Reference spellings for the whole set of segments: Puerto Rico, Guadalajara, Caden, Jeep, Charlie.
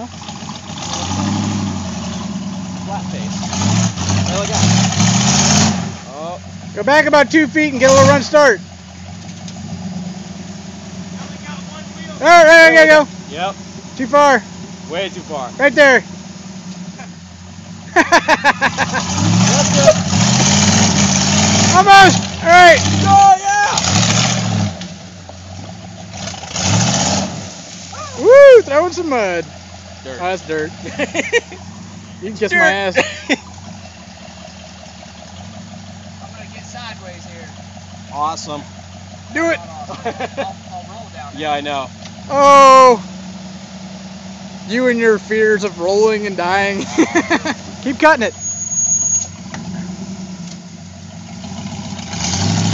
Huh? Flat face. There we go. Oh. Go back about 2 feet and get a little run start. Alright, there you go. Yep. Too far. Way too far. Right there. Almost. Alright. Oh, yeah. Woo, throwing some mud. Dirt. Oh, that's dirt. You can kiss my ass. I'm going to get sideways here. Awesome. Do it. I'll roll down there. Yeah, I know. Oh, you and your fears of rolling and dying. Keep cutting it.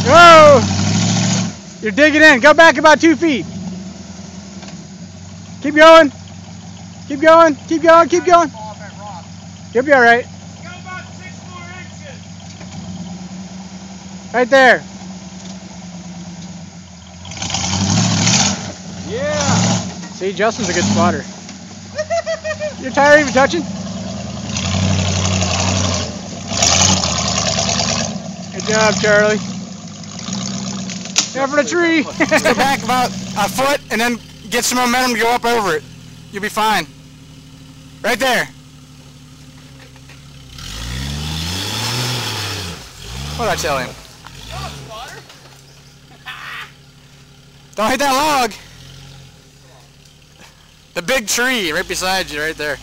Oh, you're digging in. Go back about 2 feet. Keep going. Keep going. Keep going. Keep going. You'll be all right. Go about 6 more inches. Right there. See, Justin's a good spotter. Your tire even touching? Good job, Charlie. Now for the tree. Go back about a foot and then get some momentum to go up over it. You'll be fine. Right there. What did I tell him? Don't hit that log. The big tree right beside you, right there.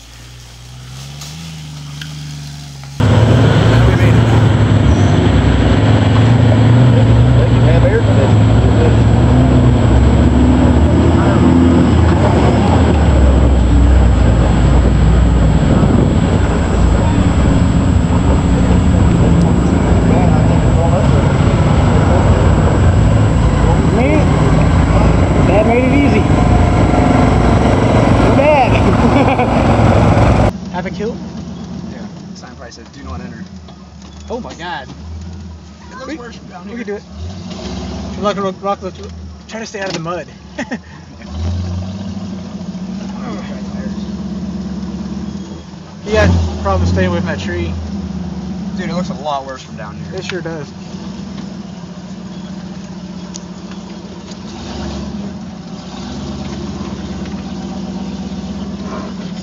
Oh my God! It looks worse from down here. We can do it. Try to stay out of the mud. Oh. He had a problem staying away from that tree. Dude, it looks a lot worse from down here. It sure does.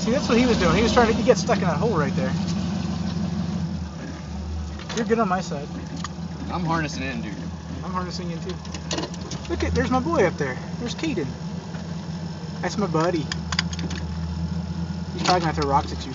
See, that's what he was doing. He was trying to get stuck in that hole right there. You're good on my side. I'm harnessing in, dude. I'm harnessing in, too. Look at, there's my boy up there. There's Caden. That's my buddy. He's probably going to throw rocks at you.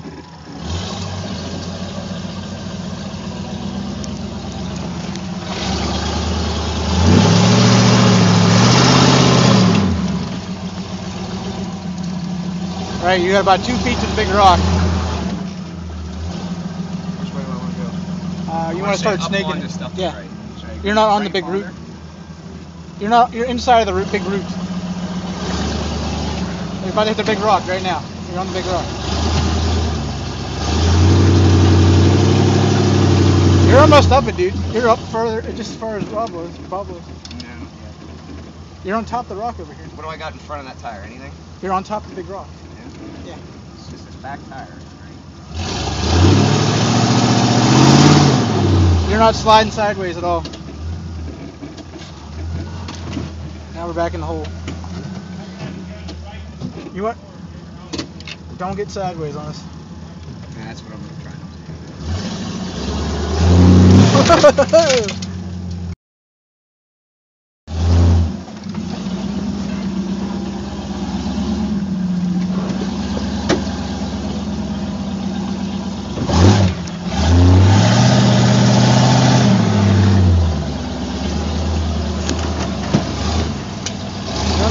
Alright, you got about 2 feet to the big rock. You want to start snaking this stuff. Yeah. Right. You're not on the big root. You're inside of the root, big root. You're about to hit the big rock right now. You're on the big rock. You're almost up it, dude. You're up further, just as far as Bob was. No. You're on top of the rock over here. What do I got in front of that tire? Anything? You're on top of the big rock. Yeah. Yeah. It's just this back tire. You're not sliding sideways at all. Now we're back in the hole. You what? Don't get sideways on us. Nah, that's what I'm trying to do.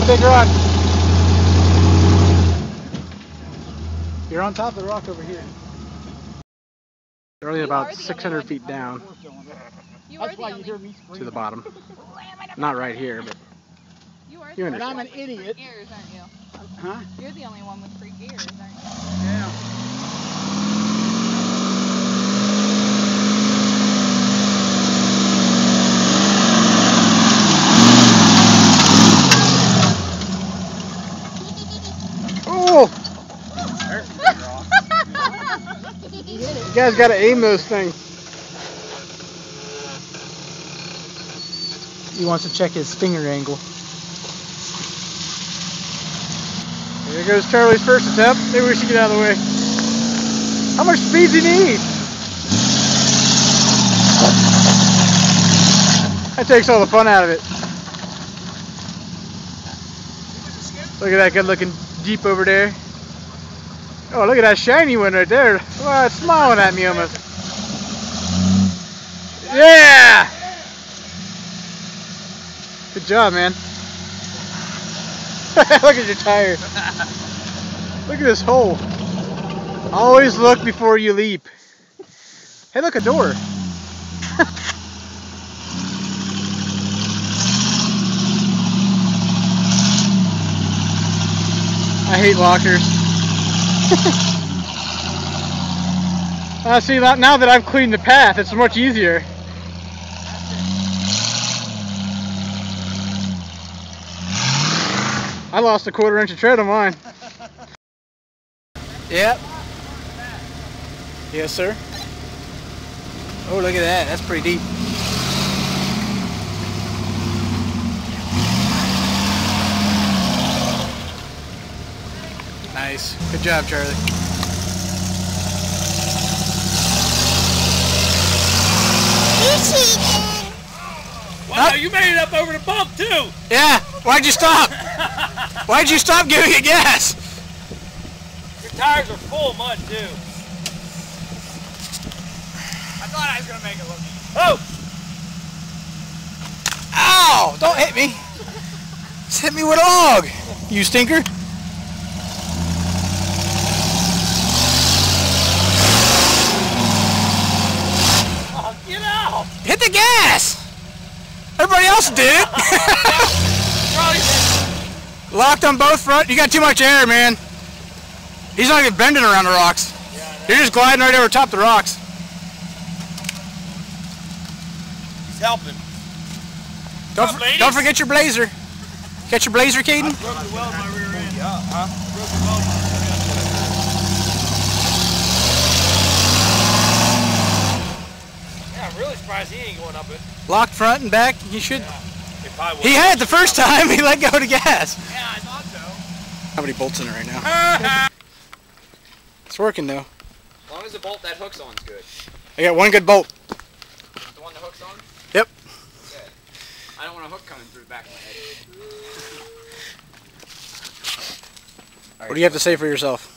Big rock. You're on top of the rock over here. You're only about 600 feet down. That's why you hear me scream to the bottom. Not right here, but you understand. I'm an idiot. Ears, aren't you? Huh? You're the only one with freak ears, aren't you? Yeah. Oh! You guys gotta aim those things. He wants to check his finger angle. There goes Charlie's first attempt. Maybe we should get out of the way. How much speed do you need? That takes all the fun out of it. Look at that good looking Jeep over there. Oh, look at that shiny one right there. Oh, it's smiling at me almost. Yeah! Good job, man. Look at your tire. Look at this hole. Always look before you leap. Hey, look, a door. I hate lockers. See, now that I've cleaned the path, it's much easier. I lost a quarter-inch of tread on mine. Yep. Yes, sir. Oh, look at that. That's pretty deep. Nice. Good job, Charlie. You cheated! Wow, you made it up over the bump, too! Yeah! Why'd you stop? Why'd you stop giving it gas? Your tires are full of mud, too. I thought I was going to make it look easy. Oh! Ow! Don't hit me! Just hit me with a log, you stinker! Hit the gas! Everybody else did it! Locked on both front. You got too much air, man. He's not even bending around the rocks. Yeah, you're just gliding right over top the rocks. He's helping. Don't forget your blazer. Catch your blazer, Caden? I broke the weld in my rear end. Yeah, broke the weld in my rear end. I'm really surprised he ain't going up it. Locked front and back, you should. Yeah, he had it the first time, he let go of the gas. Yeah, I thought so. How many bolts in it right now? It's working though. As long as the bolt that hooks on is good. I got one good bolt. The one that hooks on? Yep. Okay. I don't want a hook coming through the back of my head. Right, what do you have to say for yourself?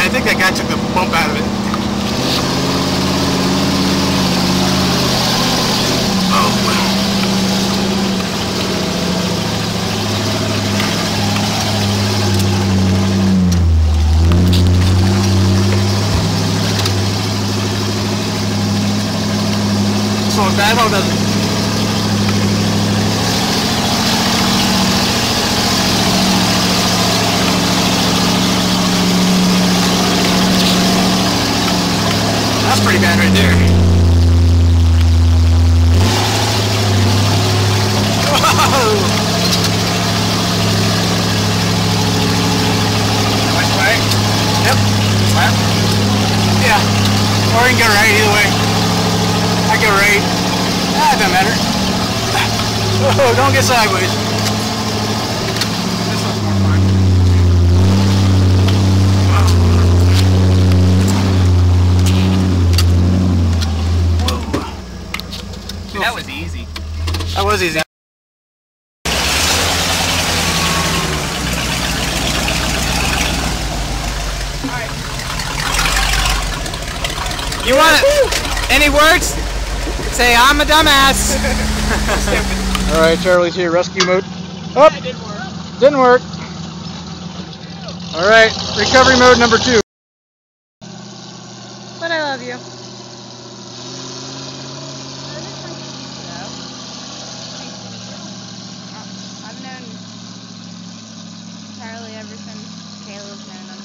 I think that guy took the bump out of it. Oh, wow. It's not bad, or doesn't it? That's pretty bad right there. Whoa! Which way? Yep. Left? Yeah. Or you can go right, either way. I go right. Ah, it doesn't matter. Whoa, don't get sideways. This one's more fun. That was easy. That was easy. All right. You want it? Any words? Say, I'm a dumbass. All right, Charlie's here, rescue mode. Up. Didn't work. Alright, recovery mode number 2. But I love you. I've known Charlie ever since Caleb's known him.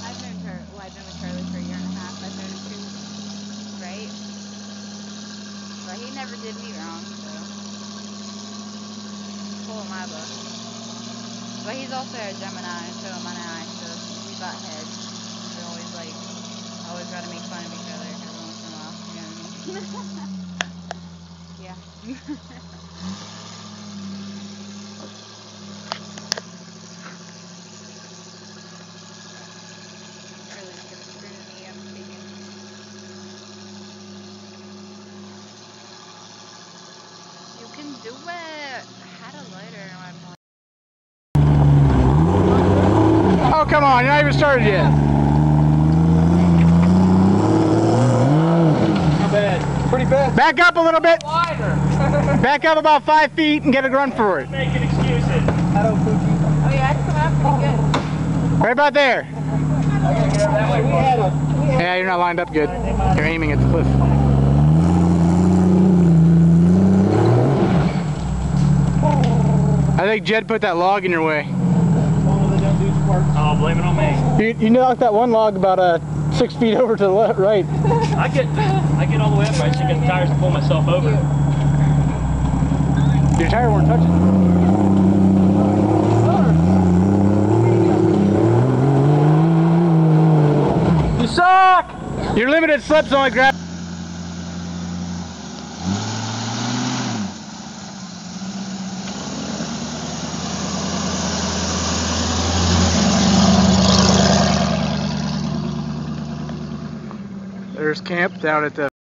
I've known her, well, I've been with Charlie for 1.5 years. I've known him too, right? But he never did me wrong, so cool in my book. But he's also a Gemini, so am I, so we butt heads. We're always like, always gotta make fun of each other every once in a while, you know what I mean? Yeah. Charlie's gonna screw me, I'm thinking. You can do it! I had a lighter in my pocket. Oh, come on, you're not even started yet. Not bad. Pretty bad. Back up a little bit. Wider. Back up about 5 feet and get a run for it. Making excuses. Oh, yeah, that's pretty good. Right about there. Yeah, you're not lined up good. You're aiming at the cliff. I think Jed put that log in your way. Oh, blame it on me. You knocked that one log about 6 feet over to the left, right. I get all the way up, I just get the tires to pull myself over. Your tire weren't touching. You suck! Your limited slips only grab. There's camp down at the